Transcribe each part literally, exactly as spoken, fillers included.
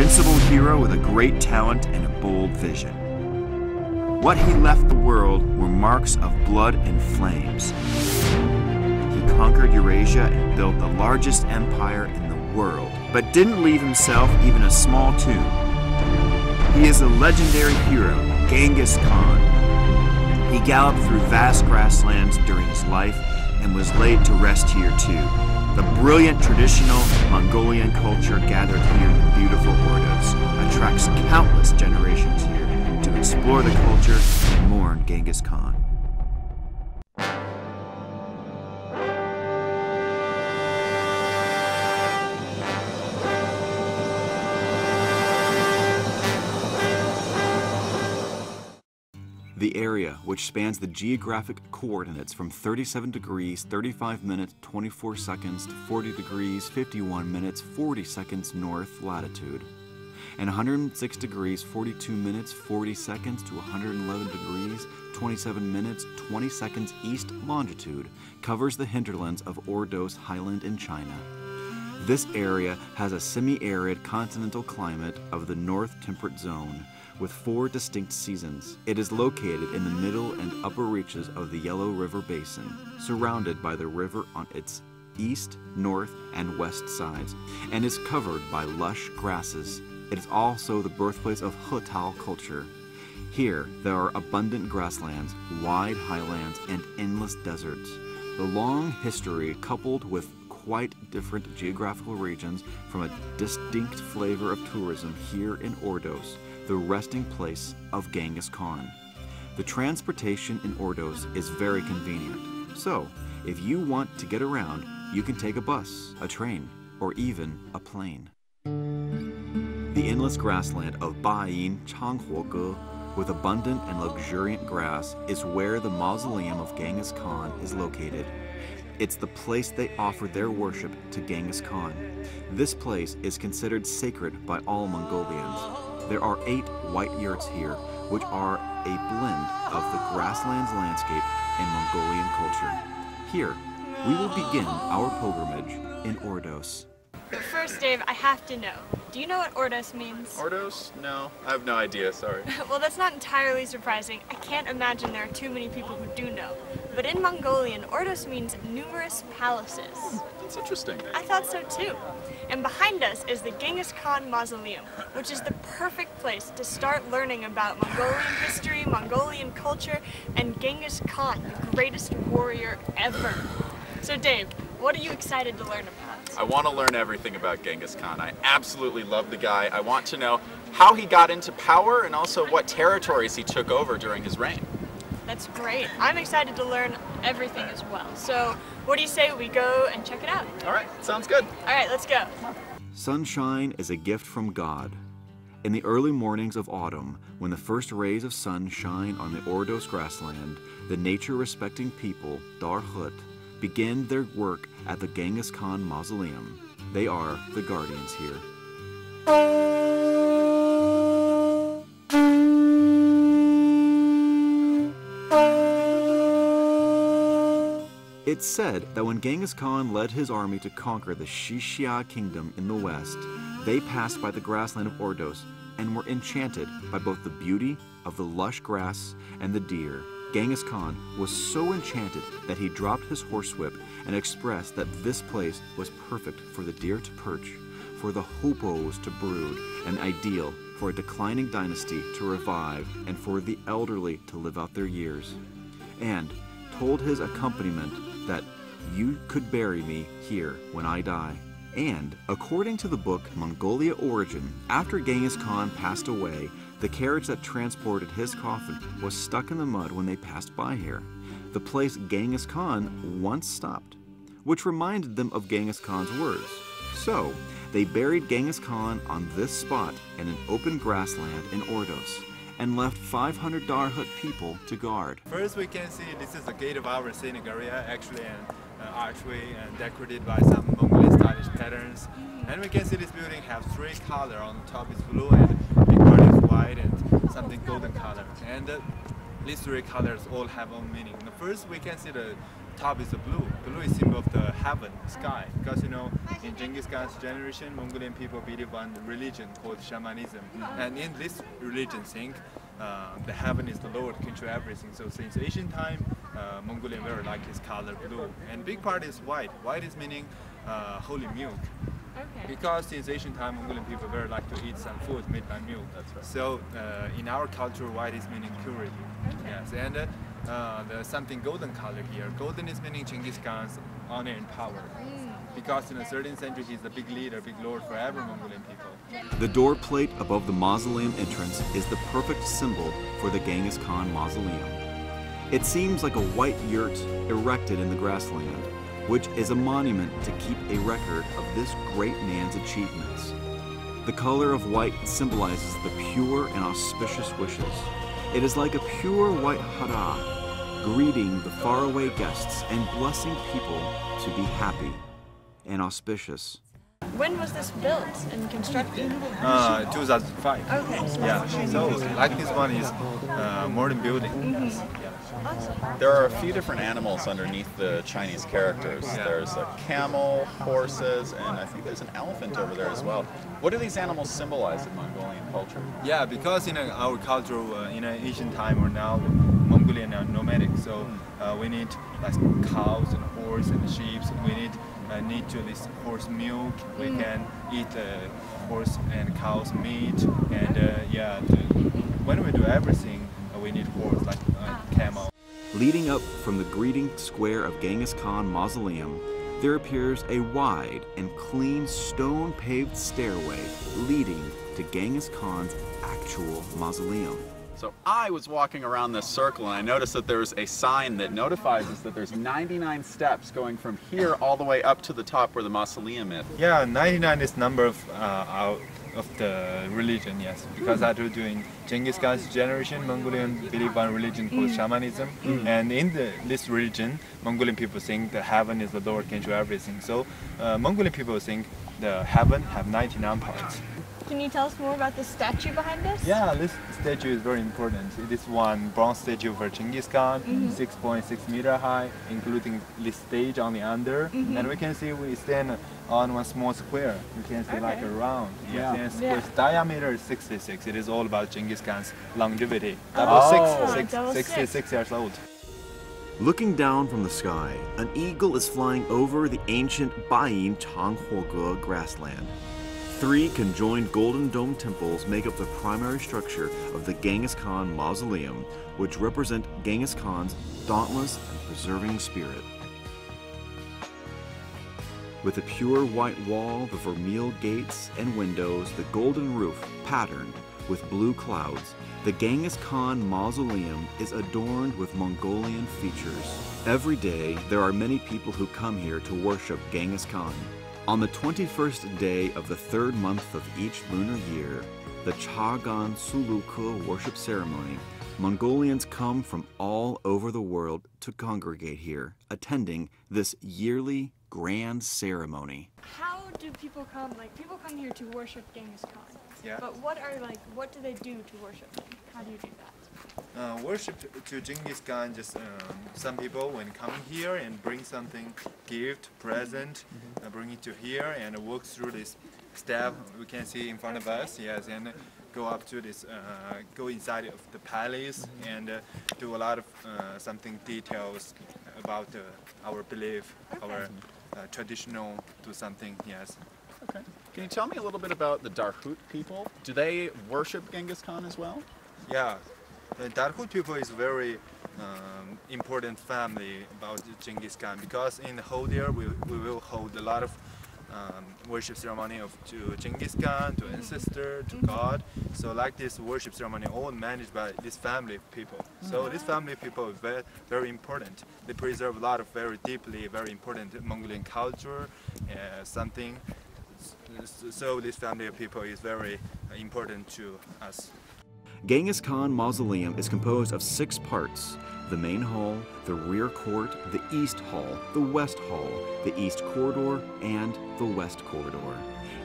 invincible hero with a great talent and a bold vision. What he left the world were marks of blood and flames. He conquered Eurasia and built the largest empire in the world, but didn't leave himself even a small tomb. He is a legendary hero, Genghis Khan. He galloped through vast grasslands during his life and was laid to rest here too. The brilliant traditional Mongolian culture gathered here in the beautiful Ordos attracts countless generations here to explore the culture and mourn Genghis Khan. The area, which spans the geographic coordinates from thirty-seven degrees, thirty-five minutes, twenty-four seconds to forty degrees, fifty-one minutes, forty seconds north latitude, and one hundred six degrees, forty-two minutes, forty seconds to one hundred eleven degrees, twenty-seven minutes, twenty seconds east longitude, covers the hinterlands of Ordos Highland in China. This area has a semi-arid continental climate of the North Temperate Zone, with four distinct seasons. It is located in the middle and upper reaches of the Yellow River Basin, surrounded by the river on its east, north, and west sides, and is covered by lush grasses. It is also the birthplace of Hutao culture. Here, there are abundant grasslands, wide highlands, and endless deserts. The long history, coupled with quite different geographical regions, from a distinct flavor of tourism here in Ordos, the resting place of Genghis Khan. The transportation in Ordos is very convenient, so if you want to get around, you can take a bus, a train, or even a plane. The endless grassland of Bayin Changhuoge, with abundant and luxuriant grass, is where the mausoleum of Genghis Khan is located. It's the place they offered their worship to Genghis Khan. This place is considered sacred by all Mongolians. There are eight white yurts here, which are a blend of the grasslands landscape and Mongolian culture. Here, we will begin our pilgrimage in Ordos. But first, Dave, I have to know. Do you know what Ordos means? Ordos? No, I have no idea, sorry. Well, that's not entirely surprising. I can't imagine there are too many people who do know. But in Mongolian, Ordos means numerous palaces. Oh, that's interesting. I thought so too. And behind us is the Genghis Khan Mausoleum, which is the perfect place to start learning about Mongolian history, Mongolian culture, and Genghis Khan, the greatest warrior ever. So Dave, what are you excited to learn about? I want to learn everything about Genghis Khan. I absolutely love the guy. I want to know how he got into power and also what territories he took over during his reign. That's great. I'm excited to learn everything as well. So what do you say we go and check it out? All right, sounds good. All right, let's go. Sunshine is a gift from God. In the early mornings of autumn, when the first rays of sun shine on the Ordos grassland, the nature-respecting people, Darkhad, begin their work at the Genghis Khan Mausoleum. They are the guardians here. It's said that when Genghis Khan led his army to conquer the Xishia kingdom in the west, they passed by the grassland of Ordos and were enchanted by both the beauty of the lush grass and the deer. Genghis Khan was so enchanted that he dropped his horsewhip and expressed that this place was perfect for the deer to perch, for the hoopoes to brood, an ideal for a declining dynasty to revive, and for the elderly to live out their years. And told his accompaniment that you could bury me here when I die. And according to the book Mongolia Origin, after Genghis Khan passed away, the carriage that transported his coffin was stuck in the mud when they passed by here, the place Genghis Khan once stopped, which reminded them of Genghis Khan's words. So they buried Genghis Khan on this spot in an open grassland in Ordos, and left five hundred Darkhad people to guard. First, we can see this is the gate of our scenic area, actually an uh, archway and decorated by some Mongolian stylish patterns. And we can see this building has three colors. On the top is blue, and the big part is white, and something golden color. And uh, these three colors all have own meaning. First, we can see the top is the blue. Blue is symbol of the heaven, sky. Because, you know, in Genghis Khan's generation, Mongolian people believe on religion called shamanism. And in this religion thing, uh, the heaven is the Lord, control everything. So since ancient time, uh, Mongolian very like his color blue. And big part is white. White is meaning uh, holy milk. Okay. Because since ancient time, Mongolian people very like to eat some food made by milk. That's right. So uh, in our culture, white is meaning purity. Okay. Yes, and uh, uh, there's something golden color here. Golden is meaning Genghis Khan's honor and power. Mm. Because in the thirteenth century, he's the big leader, big lord for every Mongolian people. The door plate above the mausoleum entrance is the perfect symbol for the Genghis Khan mausoleum. It seems like a white yurt erected in the grassland, which is a monument to keep a record of this great man's achievements. The color of white symbolizes the pure and auspicious wishes. It is like a pure white hara, greeting the faraway guests and blessing people to be happy and auspicious. When was this built and constructed? Uh, two thousand five. Okay. So yeah. So like this one is uh, modern building. Mm-hmm. Yes. Yeah. Awesome. There are a few different animals underneath the Chinese characters. Yeah. There's a camel, horses, and I think there's an elephant over there as well. What do these animals symbolize in Mongolian culture? Yeah, because in our culture, uh, in ancient time or now, Mongolian are nomadic. So uh, we need like cows and horse and sheep. We need Uh, need to this horse milk. We mm. can eat uh, horse and cow's meat, and uh, yeah, the, when we do everything, uh, we need horse like uh, camel. Leading up from the greeting square of Genghis Khan Mausoleum, there appears a wide and clean stone-paved stairway leading to Genghis Khan's actual mausoleum. So I was walking around this circle and I noticed that there's a sign that notifies us that there's ninety-nine steps going from here all the way up to the top where the mausoleum is. Yeah, ninety-nine is number of, uh, of the religion, yes. Because I do doing Genghis Khan's generation, Mongolian believe on religion called shamanism. Mm. And in the, this religion, Mongolian people think the heaven is the Lord can do everything. So uh, Mongolian people think the heaven have ninety-nine parts. Can you tell us more about the statue behind us? Yeah, this statue is very important. It is one bronze statue for Genghis Khan, six point six meter high, including this stage on the under. Mm-hmm. And we can see we stand on one small square. You can see okay. like a round. Yeah. And square's yeah. diameter is sixty-six. It is all about Genghis Khan's longevity. Double oh. six, six, Double sixty-six six. years old. Looking down from the sky, an eagle is flying over the ancient Bayin Changhuoge grassland. Three conjoined golden dome temples make up the primary structure of the Genghis Khan Mausoleum, which represent Genghis Khan's dauntless and preserving spirit. With a pure white wall, the vermeil gates and windows, the golden roof patterned with blue clouds, the Genghis Khan Mausoleum is adorned with Mongolian features. Every day, there are many people who come here to worship Genghis Khan. On the twenty-first day of the third month of each lunar year, the Chagan Suluku worship ceremony, Mongolians come from all over the world to congregate here, attending this yearly grand ceremony. How do people come? Like, people come here to worship Genghis Khan. Yeah. But what are, like, what do they do to worship him? How do you do that? Uh, worship to Genghis Khan, just um, some people when coming here and bring something, gift, present, mm-hmm. uh, bring it to here and walk through this step we can see in front of us, yes, and go up to this, uh, go inside of the palace mm-hmm. and uh, do a lot of uh, something details about uh, our belief, okay. our uh, traditional, do something, yes. Okay. Can you tell me a little bit about the Darkhad people? Do they worship Genghis Khan as well? Yeah, the Darkhad people is very um, important family about Genghis Khan because in the whole year we, we will hold a lot of um, worship ceremony of to Genghis Khan, to ancestor, to God. So like this worship ceremony all managed by this family of people. So this family of people is very, very important. They preserve a lot of very deeply, very important Mongolian culture, uh, something. So this family of people is very important to us. Genghis Khan Mausoleum is composed of six parts: the main hall, the rear court, the east hall, the west hall, the east corridor, and the west corridor.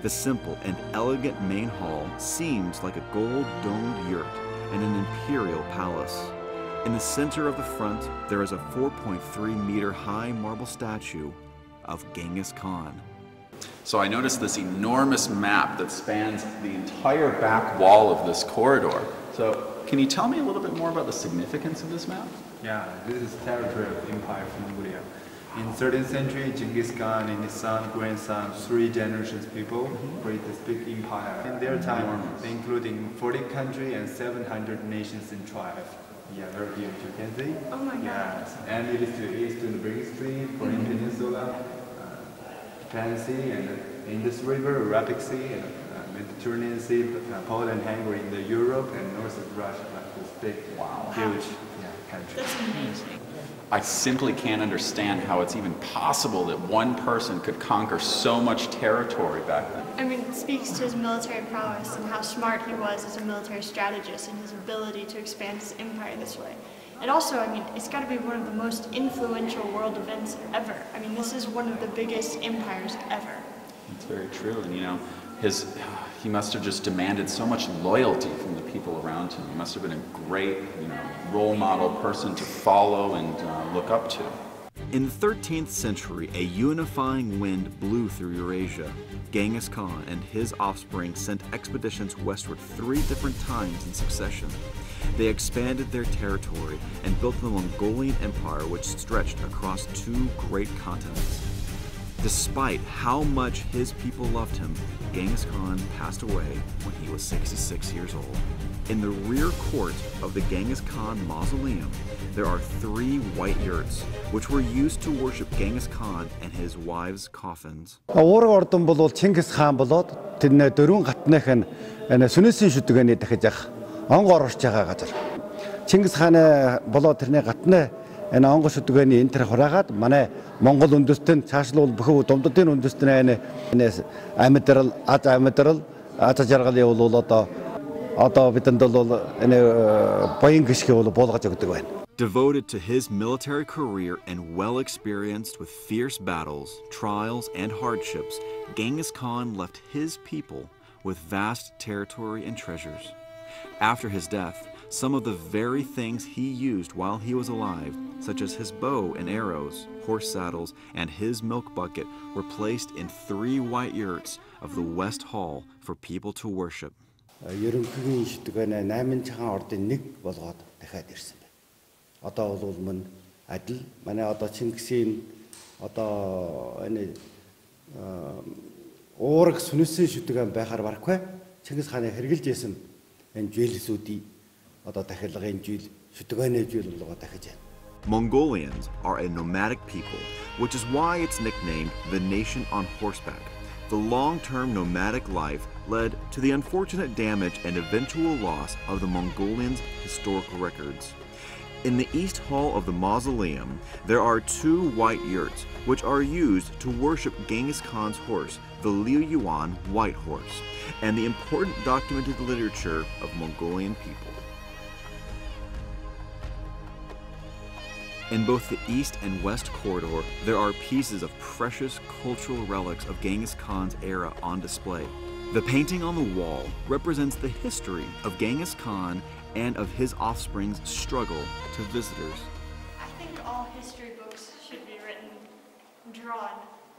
The simple and elegant main hall seems like a gold-domed yurt and an imperial palace. In the center of the front, there is a four point three meter high marble statue of Genghis Khan. So I noticed this enormous map that spans the entire back wall of this corridor. So can you tell me a little bit more about the significance of this map? Yeah, this is territory of the Empire of Mongolia. In thirteenth century, Genghis Khan and his son, grandson, three generations people created this big empire. In their time, including forty countries and seven hundred nations and tribes. Yeah, very huge, you can see. Oh my yeah. God. And it is to the east and the Bering Strait, Korean mm-hmm. Peninsula, Japan Sea, and the Indus River, Arabic Sea, and uh, Mediterranean Sea, uh, Poland, Hungary, in the Europe, and north of Russia, like this big, wow. huge yeah, country. That's amazing. I simply can't understand how it's even possible that one person could conquer so much territory back then. I mean, it speaks to his military prowess and how smart he was as a military strategist and his ability to expand his empire this way. And also, I mean, it's got to be one of the most influential world events ever. I mean, this is one of the biggest empires ever. That's very true, and you know, his, he must have just demanded so much loyalty from the people around him. He must have been a great, you know, role model person to follow and uh, look up to. In the thirteenth century, a unifying wind blew through Eurasia. Genghis Khan and his offspring sent expeditions westward three different times in succession. They expanded their territory and built the Mongolian Empire, which stretched across two great continents. Despite how much his people loved him, Genghis Khan passed away when he was sixty-six years old. In the rear court of the Genghis Khan mausoleum, there are three white yurts, which were used to worship Genghis Khan and his wives' coffins. Devoted to his military career and well experienced with fierce battles, trials, and hardships, Genghis Khan left his people with vast territory and treasures. After his death, some of the very things he used while he was alive, such as his bow and arrows, horse saddles, and his milk bucket, were placed in three white yurts of the West Hall for people to worship. Mongolians are a nomadic people, which is why it's nicknamed the nation on horseback. The long-term nomadic life led to the unfortunate damage and eventual loss of the Mongolians' historical records. In the east hall of the mausoleum, there are two white yurts, which are used to worship Genghis Khan's horse, the Liu Yuan White Horse, and the important documented literature of Mongolian people. In both the east and west corridor, there are pieces of precious cultural relics of Genghis Khan's era on display. The painting on the wall represents the history of Genghis Khan and of his offspring's struggle to visitors. I think all history books should be written, drawn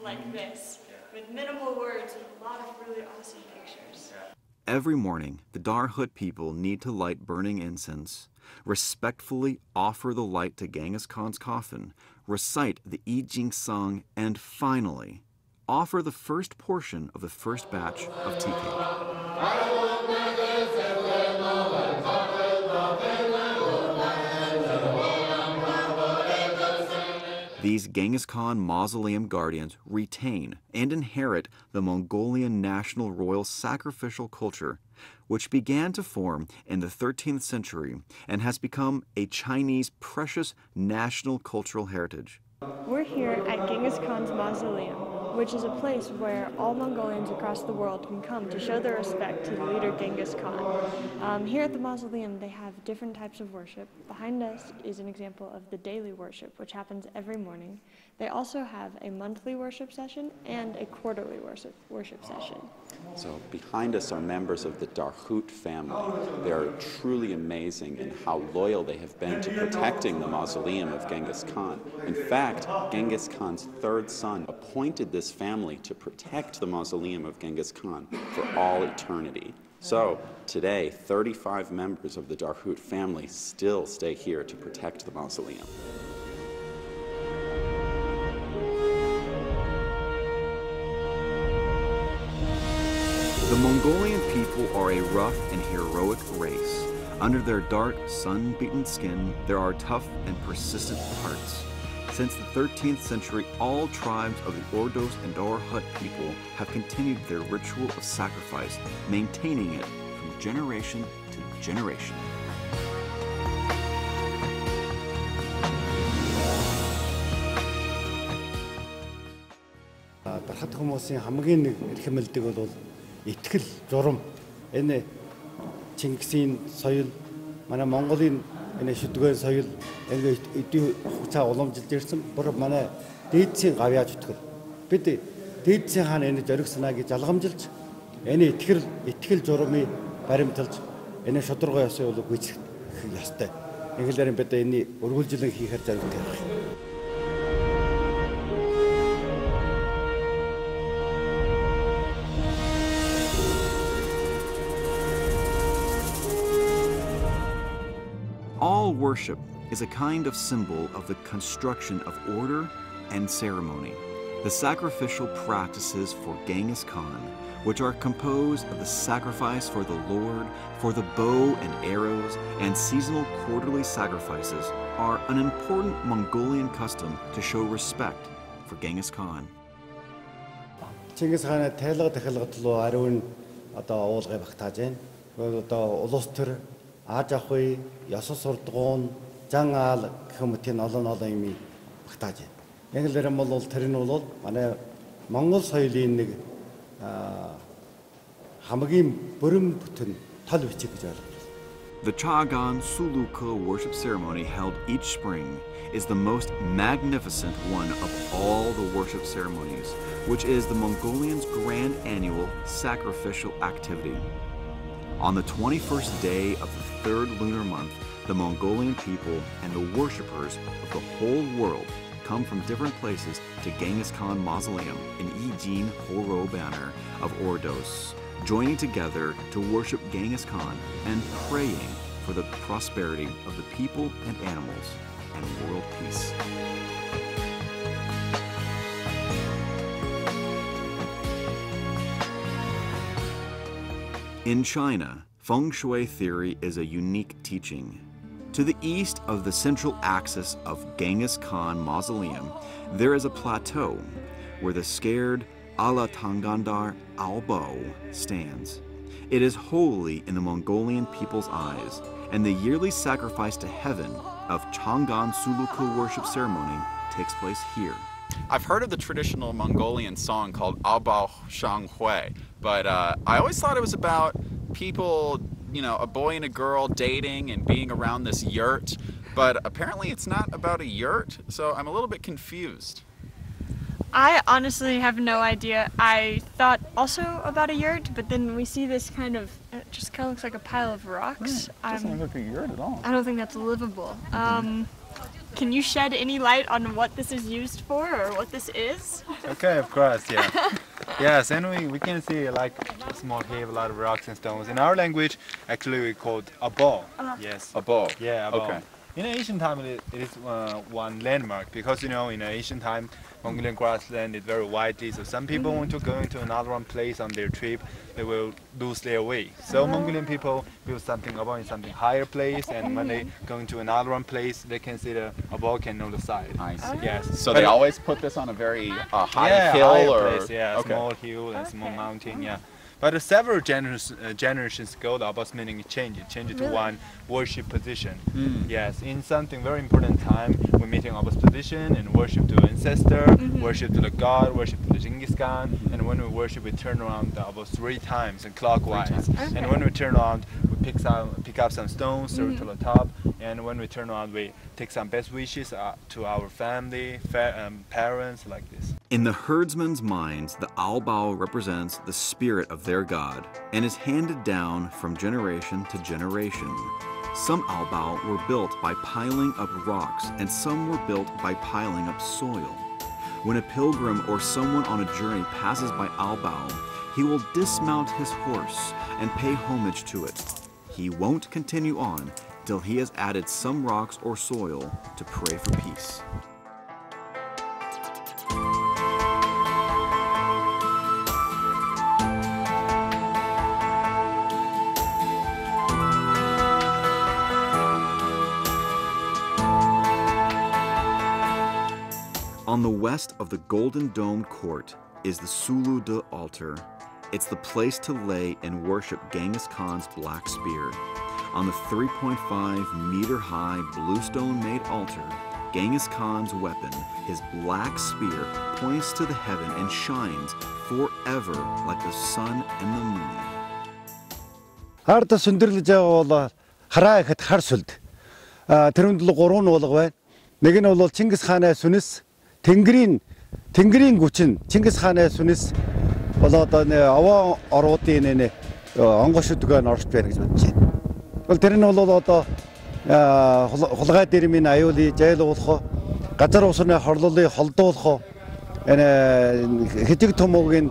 like this, with minimal words and a lot of really awesome pictures. Every morning, the Darkhad people need to light burning incense, respectfully offer the light to Genghis Khan's coffin, recite the I Ching Song, and finally, offer the first portion of the first batch of tea cake. These Genghis Khan mausoleum guardians retain and inherit the Mongolian national royal sacrificial culture, which began to form in the thirteenth century and has become a Chinese precious national cultural heritage. We're here at Genghis Khan's mausoleum, which is a place where all Mongolians across the world can come to show their respect to the leader Genghis Khan. Um, here at the mausoleum, they have different types of worship. Behind us is an example of the daily worship, which happens every morning. They also have a monthly worship session and a quarterly worship, worship session. So behind us are members of the Darkhad family. They are truly amazing in how loyal they have been to protecting the mausoleum of Genghis Khan. In fact, Genghis Khan's third son appointed this family to protect the mausoleum of Genghis Khan for all eternity. So today, thirty-five members of the Darkhad family still stay here to protect the mausoleum. The Mongolian people are a rough and heroic race. Under their dark, sun-beaten skin, there are tough and persistent hearts. Since the thirteenth century, all tribes of the Ordos and Darkhad people have continued their ritual of sacrifice, maintaining it from generation to generation. Итгэл журам энэ Чингисийн соёл манай Монголын энэ шүдгэн соёл ингээ эдийн хугацаа уламжилж ирсэн бүр манай дээдсийн гавьяа зүтгэл бид дээдсийн хаан энэ зоригснаа гэж алгамжилж энэ итгэл итгэл журмыг баримталж энэ шударга ёсыг бол гүйцэх ёстой. Ингэлээр бид энэ өргөлжилэн хийхээр зоригтой байна. All worship is a kind of symbol of the construction of order and ceremony, the sacrificial practices for Genghis Khan, which are composed of the sacrifice for the Lord, for the bow and arrows, and seasonal quarterly sacrifices are an important Mongolian custom to show respect for Genghis Khan. Genghis Khan тайлга тахилгад лу ариун одоо уулгыг багтааж байна. Одоо улс төр Ажахуй, Ясус урдгуун, Жан аал гэх мэтийн олон олон юм багтааж байна. Инглээр нь бол тэр нь бол манай Монгол соёлын нэг хамгийн бүрэн бүтэн тал бичиг гэж ойлгож байна. The Chagan Suluku worship ceremony held each spring is the most magnificent one of all the worship ceremonies, which is the Mongolians' grand annual sacrificial activity. On the twenty-first day of the third lunar month, the Mongolian people and the worshippers of the whole world come from different places to Genghis Khan Mausoleum in Ejen Horo Banner of Ordos, joining together to worship Genghis Khan and praying for the prosperity of the people and animals and world peace. In China, feng shui theory is a unique teaching. To the east of the central axis of Genghis Khan Mausoleum, there is a plateau where the scared Altan Ganadar Ovoo stands. It is holy in the Mongolian people's eyes, and the yearly sacrifice to heaven of Chagan Suluku worship ceremony takes place here. I've heard of the traditional Mongolian song called Aobao Shanghui, but uh, I always thought it was about people, you know, a boy and a girl dating and being around this yurt, but apparently it's not about a yurt, so I'm a little bit confused. I honestly have no idea. I thought also about a yurt, but then we see this kind of, it just kind of looks like a pile of rocks. Mm, doesn't um, look like a yurt at all. I don't think that's livable. Um, Can you shed any light on what this is used for or what this is? Okay, of course, yeah. Yes, and we, we can see like a small cave, a lot of rocks and stones. In our language, actually we call it Aobao. Uh, yes. Aobao. Yeah, Aobao. Okay. In ancient time, it, it is uh, one landmark because, you know, in ancient time, Mongolian grassland is very widely, so some people mm-hmm. want to go into another one place on their trip, they will lose their way. So uh-huh. Mongolian people build something above in something higher place, and when they go into another one place, they can see the volcano on the side. I see. Yes. So but they always put this on a very uh, high yeah, hill? Or place, yeah, okay. Small hill and okay. small mountain, yeah. But several generations, uh, generations ago, the Abbas meaning changed. It changed really? to one worship position. Mm. Yes, in something very important time, we're meeting Abbas position and worship to ancestor, mm-hmm. worship to the god, worship to the Genghis Khan. Mm-hmm. And when we worship, we turn around the Abbas three times and clockwise. Times. Okay. And when we turn around, we pick, some, pick up some stones, throw mm-hmm. to the top. And when we turn around, we take some best wishes uh, to our family, fa um, parents, like this. In the herdsman's minds, the Aobao represents the spirit of their god and is handed down from generation to generation. Some Aobao were built by piling up rocks and some were built by piling up soil. When a pilgrim or someone on a journey passes by Aobao, he will dismount his horse and pay homage to it. He won't continue on till he has added some rocks or soil to pray for peace. On the west of the Golden Domed Court is the Sulu de Altar. It's the place to lay and worship Genghis Khan's black spear. On the three point five meter high bluestone-made altar, Genghis Khan's weapon, his black spear, points to the heaven and shines forever like the sun and the moon. Арда сүндерлж яваалаа хараа ихэд хар сүлд. Тэрмд л гурван уулга байна. Нэг нь бол Чингис хааны сүнэс, Тэнгэрийн Тэнгэрийн гүчин Чингис хааны сүнэс болоод аваа оруудын нэ онгошдгоо орж байна гэж бодож байна. Тэр нь бол одоо хулгай дэрмийн аюулыг жайлуулах, газар усны хорлолыг холдуулах, хэтиг томоогийн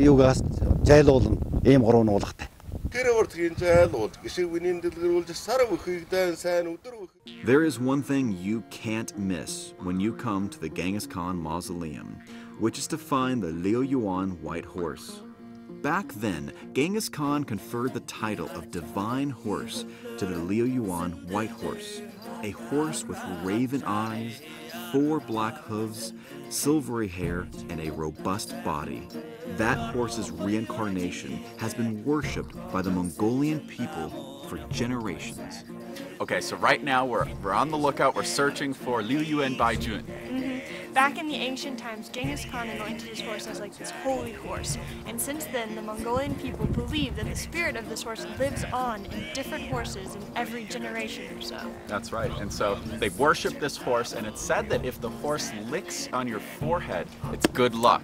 юугаас жайлуулна, ийм гурван уулгатай. There is one thing you can't miss when you come to the Genghis Khan Mausoleum, which is to find the Liu Yuan White Horse. Back then, Genghis Khan conferred the title of Divine Horse to the Liu Yuan White Horse, a horse with raven eyes, four black hooves, silvery hair, and a robust body. That horse's reincarnation has been worshipped by the Mongolian people for generations. Okay, so right now we're, we're on the lookout, we're searching for Liu Yuan Bai Jun. Back in the ancient times, Genghis Khan anointed his horse as like this holy horse. And since then, the Mongolian people believe that the spirit of this horse lives on in different horses in every generation or so. That's right. And so they worship this horse, and it's said that if the horse licks on your forehead, it's good luck.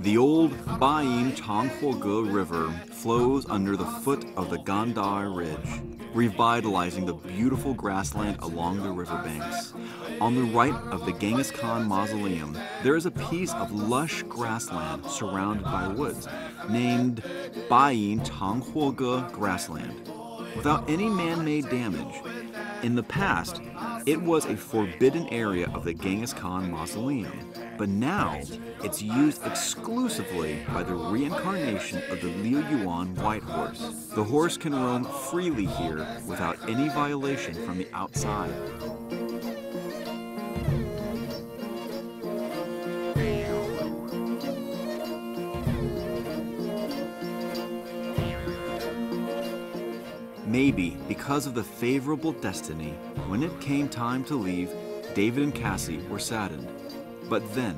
The old Bayin Changhuoge River flows under the foot of the Gandar Ridge, revitalizing the beautiful grassland along the riverbanks. On the right of the Genghis Khan Mausoleum, there is a piece of lush grassland surrounded by woods, named Bayin Tonghuoge Grassland, without any man-made damage. In the past, it was a forbidden area of the Genghis Khan Mausoleum, but now it's used exclusively by the reincarnation of the Liu Yuan White Horse. The horse can roam freely here without any violation from the outside. Maybe because of the favorable destiny, when it came time to leave, David and Cassie were saddened. But then,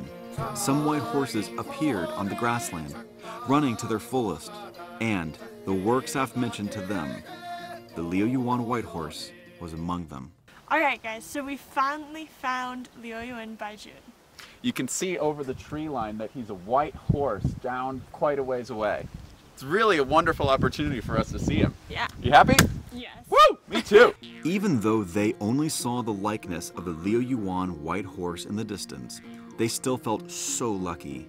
some white horses appeared on the grassland, running to their fullest, and the works I've mentioned to them. The Liu Yuan White Horse was among them. All right, guys, so we finally found Liu Yuan Bai Jun. You can see over the tree line that he's a white horse down quite a ways away. It's really a wonderful opportunity for us to see him. Yeah. You happy? Yes. Woo! Me too! Even though they only saw the likeness of the Liu Yuan White Horse in the distance, they still felt so lucky.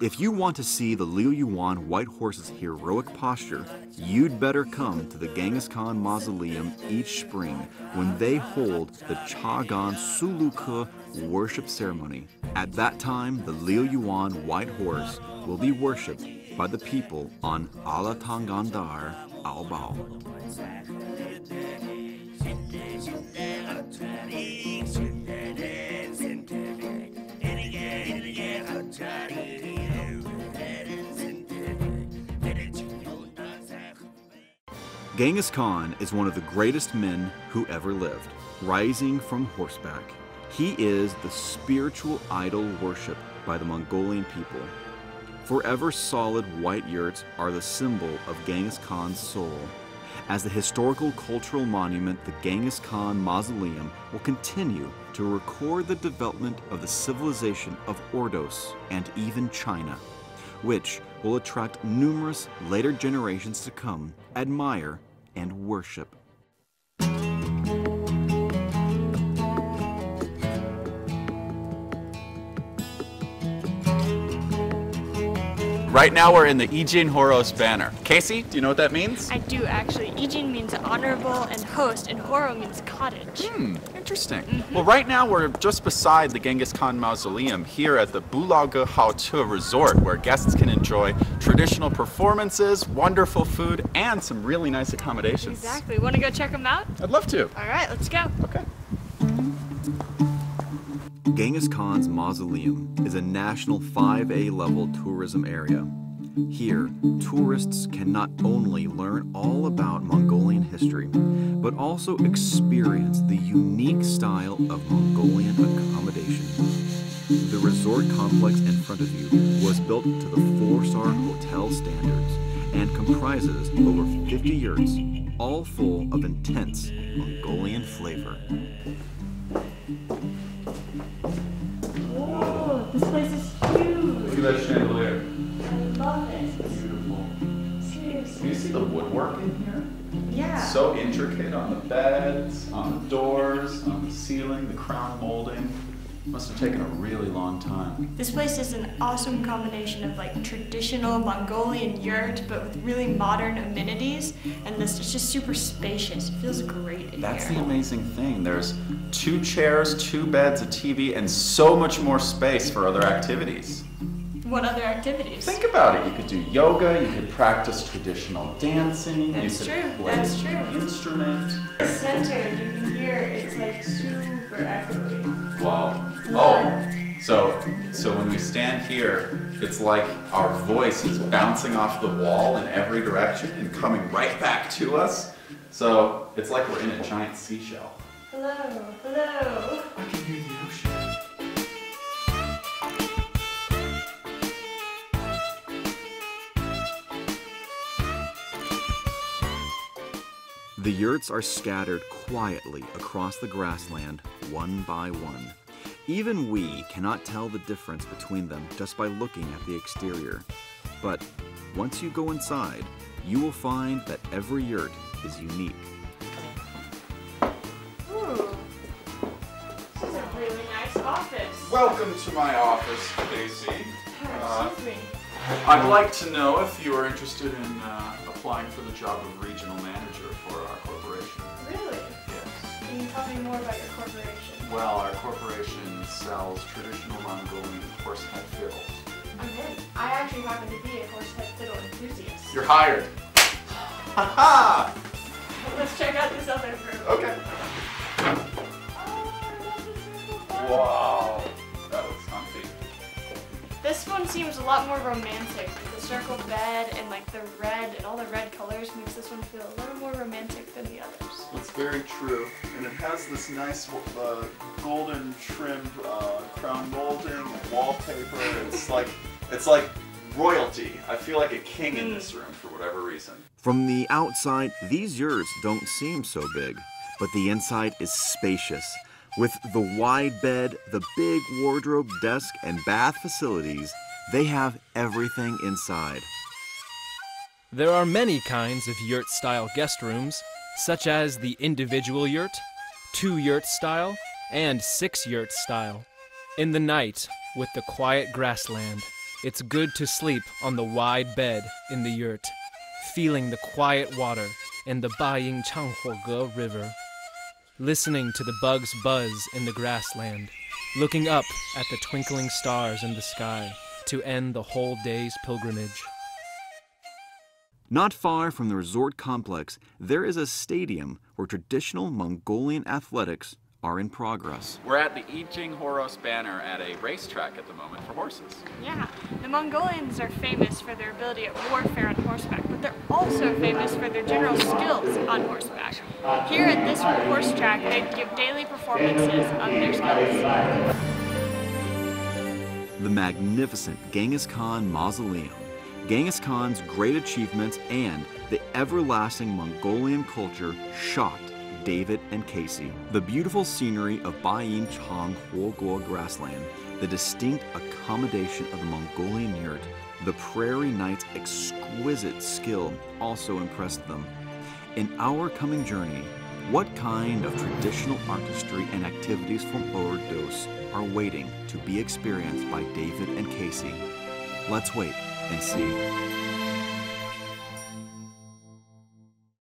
If you want to see the Liu Yuan White Horse's heroic posture, you'd better come to the Genghis Khan Mausoleum each spring when they hold the Chagan Suluku worship ceremony. At that time, the Liu Yuan White Horse will be worshipped by the people on Altan Ganadar Ovoo. Genghis Khan is one of the greatest men who ever lived, rising from horseback. He is the spiritual idol worshipped by the Mongolian people. Forever solid white yurts are the symbol of Genghis Khan's soul. As the historical cultural monument, the Genghis Khan Mausoleum will continue to record the development of the civilization of Ordos and even China, which will attract numerous later generations to come, admire, and worship. Right now we're in the Ejen Horo Banner. Casey, do you know what that means? I do actually. Ejen means honorable and host, and Horo means cottage. Hmm, interesting. Mm-hmm. Well, right now we're just beside the Genghis Khan Mausoleum here at the Bulaga Ge Haoche Resort, where guests can enjoy traditional performances, wonderful food, and some really nice accommodations. Exactly. Want to go check them out? I'd love to. All right, let's go. Okay. Genghis Khan's Mausoleum is a national five A level tourism area. Here, tourists can not only learn all about Mongolian history, but also experience the unique style of Mongolian accommodation. The resort complex in front of you was built to the four-star hotel standards and comprises over fifty yurts, all full of intense Mongolian flavor. This place is huge. Look at that chandelier. I love it. Beautiful. Seriously. Can you see the woodwork in here? Yeah. It's so intricate on the beds, on the doors, on the ceiling, the crown molding. Must have taken a really long time. This place is an awesome combination of like traditional Mongolian yurt, but with really modern amenities, and this is just super spacious. It feels great in That's here. That's the amazing thing. There's two chairs, two beds, a T V, and so much more space for other activities. What other activities? Think about it. You could do yoga, you could practice traditional dancing. That's you could true. play That's true. an instrument. The center, you can hear it's like super echoing. Wow. Oh, so, so when we stand here, it's like our voice is bouncing off the wall in every direction and coming right back to us. So it's like we're in a giant seashell. Hello, hello. I can hear the ocean. The yurts are scattered quietly across the grassland, one by one. Even we cannot tell the difference between them just by looking at the exterior. But once you go inside, you will find that every yurt is unique. Ooh, this is a really nice office. Welcome to my office, Casey. Uh, Excuse me. I'd like to know if you are interested in uh, applying for the job of regional manager for our corporation. Really? Yes. Can you tell me more about your corporation? Well, our corporation sells traditional Mongolian horsehead fiddles. I'm in. I actually happen to be a horsehead fiddle enthusiast. You're hired. Ha ha! Let's check out this other room. Okay. Oh, I love this room. Wow. That looks comfy. This one seems a lot more romantic. The circle bed and like the red and all the red colors makes this one feel a little more romantic than the others. That's very true. And it has this nice uh, golden trimmed uh, crown molding and wallpaper. It's like, it's like royalty. I feel like a king in this room for whatever reason. From the outside, these yurts don't seem so big, but the inside is spacious. With the wide bed, the big wardrobe, desk, and bath facilities, they have everything inside. There are many kinds of yurt-style guest rooms, such as the individual yurt, two-yurt style, and six-yurt style. In the night, with the quiet grassland, it's good to sleep on the wide bed in the yurt, feeling the quiet water and the Bayin Changhuoge River. Listening to the bugs buzz in the grassland, looking up at the twinkling stars in the sky to end the whole day's pilgrimage. Not far from the resort complex, there is a stadium where traditional Mongolian athletics are in progress. We're at the Ejen Horo Banner at a racetrack at the moment for horses. Yeah, the Mongolians are famous for their ability at warfare on horseback, but they're also famous for their general skills on horseback. Here at this horse track, they give daily performances of their skills. The magnificent Genghis Khan Mausoleum, Genghis Khan's great achievements and the everlasting Mongolian culture shocked David and Casey. The beautiful scenery of Bayin Changhuoge grassland, the distinct accommodation of the Mongolian yurt, the prairie knight's exquisite skill also impressed them. In our coming journey, what kind of traditional artistry and activities from Ordos are waiting to be experienced by David and Casey? Let's wait and see.